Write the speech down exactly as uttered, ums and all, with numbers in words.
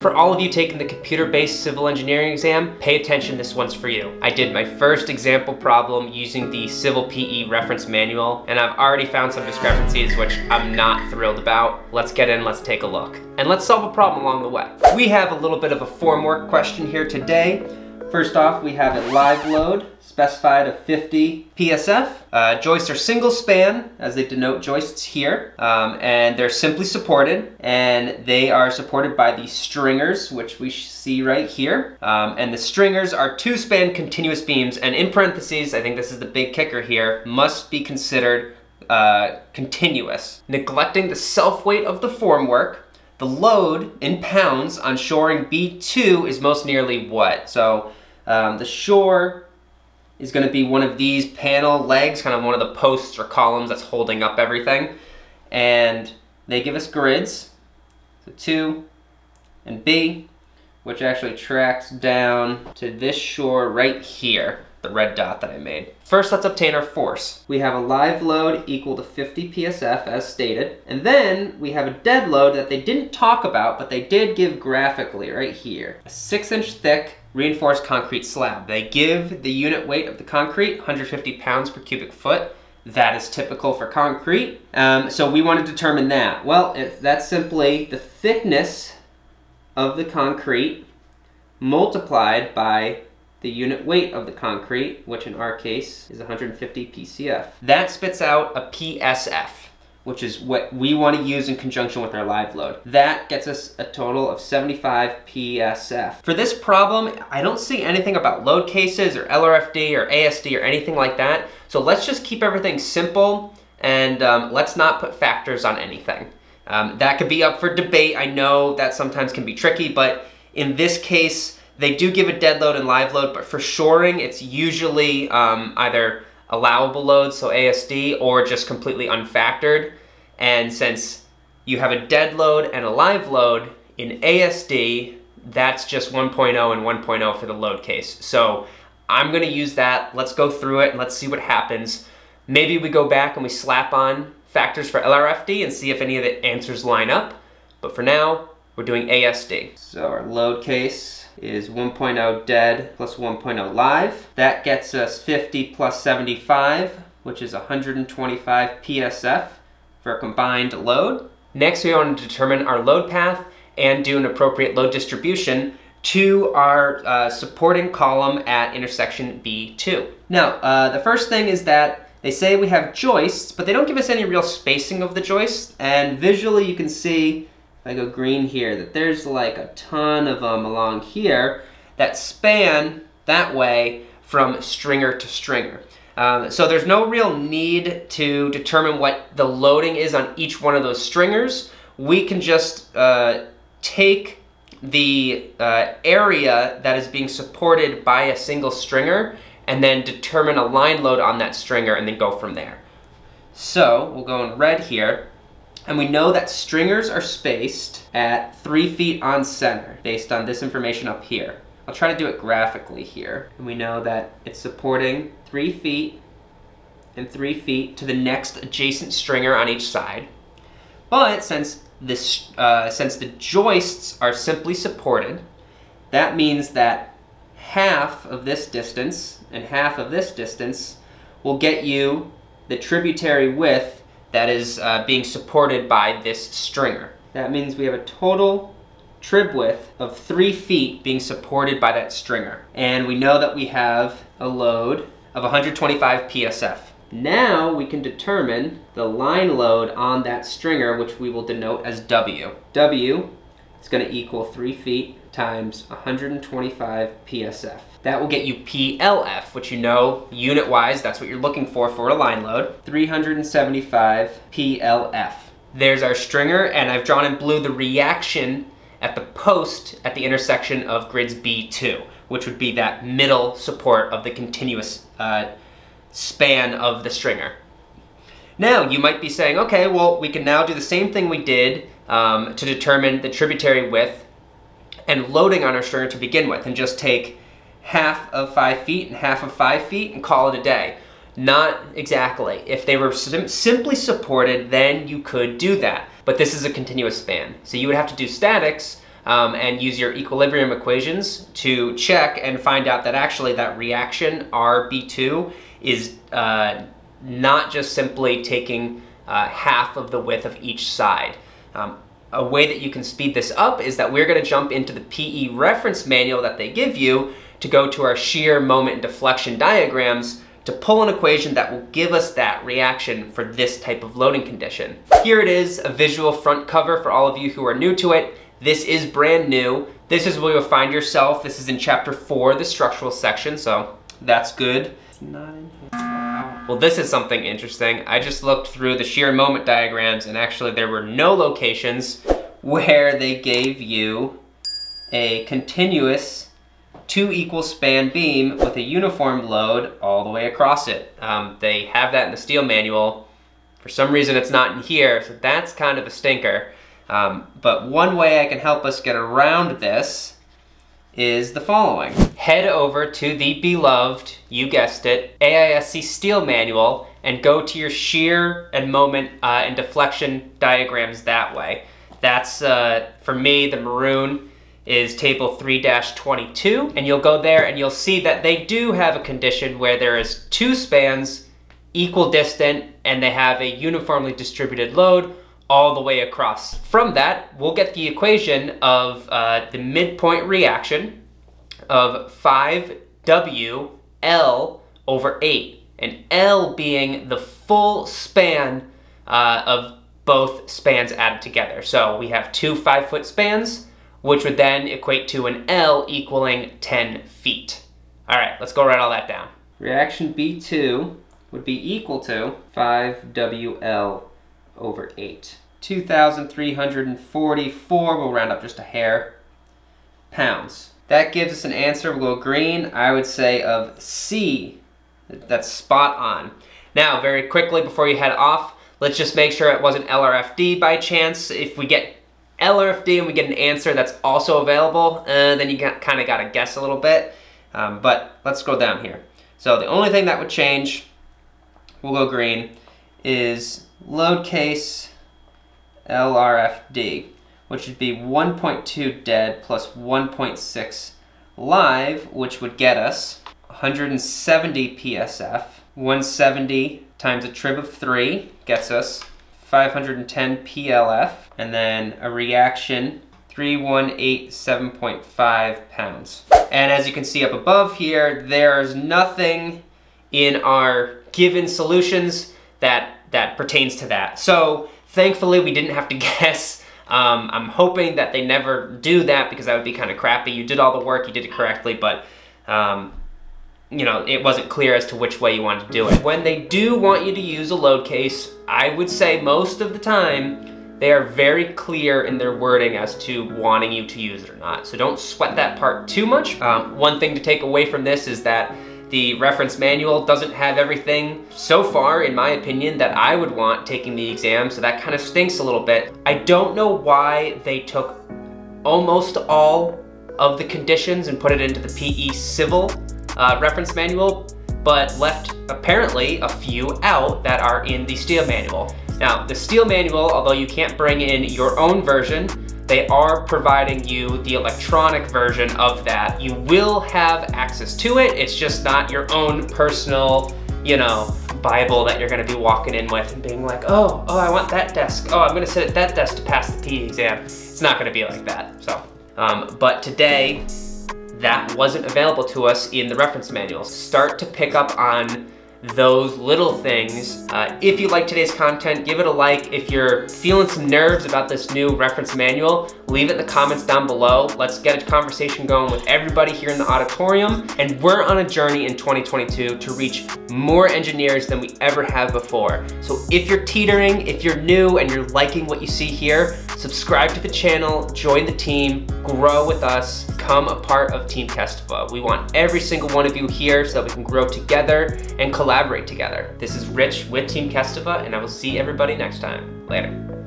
For all of you taking the computer-based civil engineering exam, pay attention, this one's for you. I did my first example problem using the Civil P E reference manual, and I've already found some discrepancies which I'm not thrilled about. Let's get in, let's take a look. And let's solve a problem along the way. We have a little bit of a formwork question here today. First off, we have a live load, specified of fifty P S F. Uh, joists are single span, as they denote joists here, um, and they're simply supported, and they are supported by the stringers, which we see right here. Um, and the stringers are two span continuous beams, and in parentheses, I think this is the big kicker here, must be considered uh, continuous. Neglecting the self-weight of the formwork, the load in pounds on shoring B two is most nearly what? So um, the shore is gonna be one of these panel legs, kind of one of the posts or columns that's holding up everything. And they give us grids, so two and B, which actually tracks down to this shore right here, the red dot that I made. First, let's obtain our force. We have a live load equal to fifty P S F as stated, and then we have a dead load that they didn't talk about, but they did give graphically right here. A six inch thick reinforced concrete slab. They give the unit weight of the concrete, one hundred fifty pounds per cubic foot. That is typical for concrete. Um, so we want to determine that. Well, if that's simply the thickness of the concrete multiplied by the unit weight of the concrete, which in our case is one hundred fifty P C F. That spits out a P S F, which is what we want to use in conjunction with our live load. That gets us a total of seventy-five P S F. For this problem, I don't see anything about load cases or L R F D or A S D or anything like that. So let's just keep everything simple and um, let's not put factors on anything. Um, that could be up for debate. I know that sometimes can be tricky, but in this case, they do give a dead load and live load, but for shoring, it's usually um, either allowable load, so A S D, or just completely unfactored. And since you have a dead load and a live load in A S D, that's just one point oh and one point oh for the load case. So I'm gonna use that. Let's go through it and let's see what happens. Maybe we go back and we slap on factors for L R F D and see if any of the answers line up. But for now, we're doing A S D. So our load case is one point oh dead plus one point oh live. That gets us fifty plus seventy-five, which is one hundred twenty-five P S F for a combined load. Next, we want to determine our load path and do an appropriate load distribution to our uh, supporting column at intersection B two. Now, uh, the first thing is that they say we have joists, but they don't give us any real spacing of the joists, and visually you can see, I go green here, that there's like a ton of them along here that span that way from stringer to stringer. Um, so there's no real need to determine what the loading is on each one of those stringers. We can just uh, take the uh, area that is being supported by a single stringer and then determine a line load on that stringer and then go from there. So we'll go in red here. And we know that stringers are spaced at three feet on center based on this information up here. I'll try to do it graphically here. And we know that it's supporting three feet and three feet to the next adjacent stringer on each side. But since, this, uh, since the joists are simply supported, that means that half of this distance and half of this distance will get you the tributary width that is uh, being supported by this stringer. That means we have a total trib width of three feet being supported by that stringer. And we know that we have a load of one hundred twenty-five P S F. Now we can determine the line load on that stringer, which we will denote as W. W is gonna equal three feet times one hundred twenty-five P S F. That will get you P L F, which you know, unit-wise, that's what you're looking for for a line load. three hundred seventy-five P L F. There's our stringer, and I've drawn in blue the reaction at the post at the intersection of grids B two, which would be that middle support of the continuous uh, span of the stringer. Now, you might be saying, okay, well, we can now do the same thing we did um, to determine the tributary width and loading on our stringer to begin with, and just take half of five feet and half of five feet and call it a day. Not exactly. If they were sim simply supported, then you could do that. But this is a continuous span. So you would have to do statics um, and use your equilibrium equations to check and find out that actually that reaction R B two is uh, not just simply taking uh, half of the width of each side. Um, a way that you can speed this up is that we're going to jump into the P E reference manual that they give you to go to our shear, moment, and deflection diagrams to pull an equation that will give us that reaction for this type of loading condition. Here it is, a visual front cover for all of you who are new to it. This is brand new. This is where you'll find yourself. This is in chapter four, the structural section, so that's good. It's not in here. Well, this is something interesting. I just looked through the shear moment diagrams, and actually there were no locations where they gave you a continuous two equal span beam with a uniform load all the way across it. Um, they have that in the steel manual. For some reason it's not in here, so that's kind of a stinker. Um, but one way I can help us get around this is the following. Head over to the beloved, you guessed it, A I S C steel manual and go to your shear and moment uh, and deflection diagrams that way. That's, uh, for me, the maroon is table three dash twenty-two, and you'll go there and you'll see that they do have a condition where there is two spans equal distant and they have a uniformly distributed load all the way across. From that, we'll get the equation of uh, the midpoint reaction of five W L over eight, and L being the full span uh, of both spans added together. So we have two five foot spans, which would then equate to an L equaling ten feet. All right, let's go write all that down. Reaction B two would be equal to five W L over eight. two thousand three hundred forty-four, we'll round up just a hair, pounds. That gives us an answer, we'll go green, I would say of C. That's spot on. Now, very quickly before you head off, let's just make sure it wasn't L R F D by chance. If we get L R F D and we get an answer that's also available, uh, then you kind of got to guess a little bit. Um, but let's go down here. So the only thing that would change, we'll go green, is load case L R F D, which would be one point two dead plus one point six live, which would get us one hundred seventy P S F. one hundred seventy times a trib of three gets us five hundred ten P L F, and then a reaction three thousand one hundred eighty-seven point five pounds. And as you can see up above here, there's nothing in our given solutions that, that pertains to that. So thankfully we didn't have to guess. Um, I'm hoping that they never do that because that would be kind of crappy. You did all the work, you did it correctly, but um, you know, it wasn't clear as to which way you wanted to do it. When they do want you to use a load case, I would say most of the time, they are very clear in their wording as to wanting you to use it or not. So don't sweat that part too much. Um, one thing to take away from this is that the reference manual doesn't have everything so far, in my opinion, that I would want taking the exam, so that kind of stinks a little bit. I don't know why they took almost all of the conditions and put it into the P E Civil Uh, reference manual, but left apparently a few out that are in the steel manual. Now, the steel manual, although you can't bring in your own version, they are providing you the electronic version of that. You will have access to it, it's just not your own personal, you know, Bible that you're gonna be walking in with and being like, oh, oh, I want that desk. Oh, I'm gonna sit at that desk to pass the P E exam. It's not gonna be like that, so. Um, but today, that wasn't available to us in the reference manual. Start to pick up on those little things. Uh, if you like today's content, give it a like. If you're feeling some nerves about this new reference manual, leave it in the comments down below. Let's get a conversation going with everybody here in the auditorium. And we're on a journey in twenty twenty-two to reach more engineers than we ever have before. So if you're teetering, if you're new and you're liking what you see here, subscribe to the channel, join the team, grow with us, become a part of Team Kestävä. We want every single one of you here so that we can grow together and collaborate together. This is Rich with Team Kestävä, and I will see everybody next time. Later.